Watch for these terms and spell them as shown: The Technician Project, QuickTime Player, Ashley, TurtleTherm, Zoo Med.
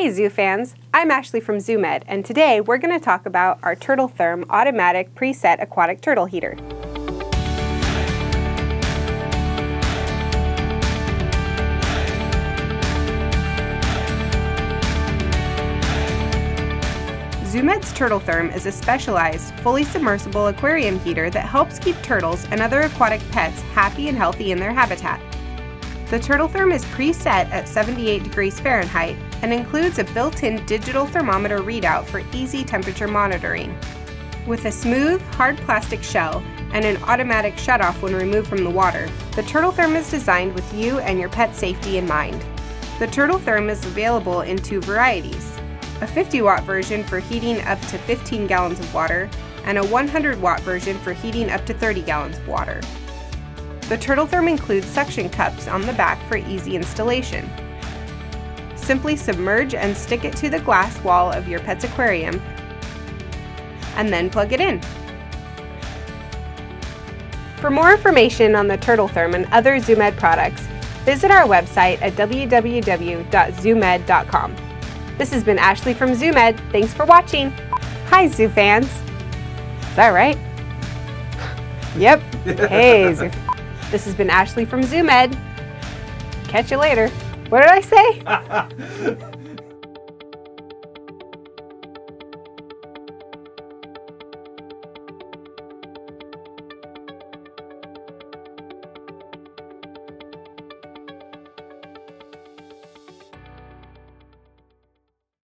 Hey Zoo fans, I'm Ashley from Zoo Med, and today we're going to talk about our TurtleTherm automatic preset aquatic turtle heater. Zoo Med's TurtleTherm is a specialized, fully submersible aquarium heater that helps keep turtles and other aquatic pets happy and healthy in their habitat. The TurtleTherm is preset at 78 degrees Fahrenheit and includes a built-in digital thermometer readout for easy temperature monitoring. With a smooth, hard plastic shell and an automatic shutoff when removed from the water, the TurtleTherm is designed with you and your pet's safety in mind. The TurtleTherm is available in two varieties, a 50-watt version for heating up to 15 gallons of water and a 100-watt version for heating up to 30 gallons of water. The TurtleTherm includes suction cups on the back for easy installation. Simply submerge and stick it to the glass wall of your pet's aquarium and then plug it in. For more information on the TurtleTherm and other Zoo Med products, visit our website at www.zoomed.com. This has been Ashley from Zoo Med. Thanks for watching. Hi Zoo fans. Is that right? Yep. Hey Zoo. This has been Ashley from Zoo Med. Catch you later. What did I say?